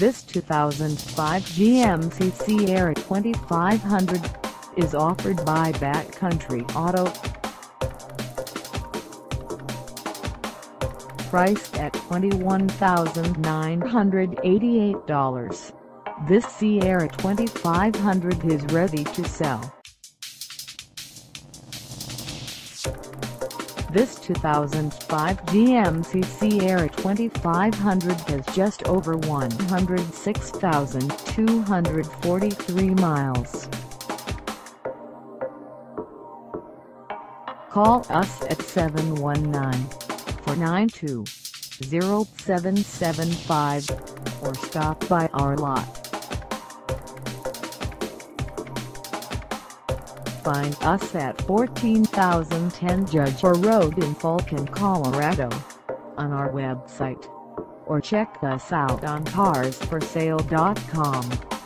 This 2005 GMC Sierra 2500 is offered by Backcountry Auto. Priced at $21,988, this Sierra 2500 is ready to sell. This 2005 GMC Sierra 2500 has just over 106,243 miles. Call us at 719-492-0775 or stop by our lot. Find us at 14010 Judge Orr Road in Falcon, Colorado, on our website, or check us out on carsforsale.com.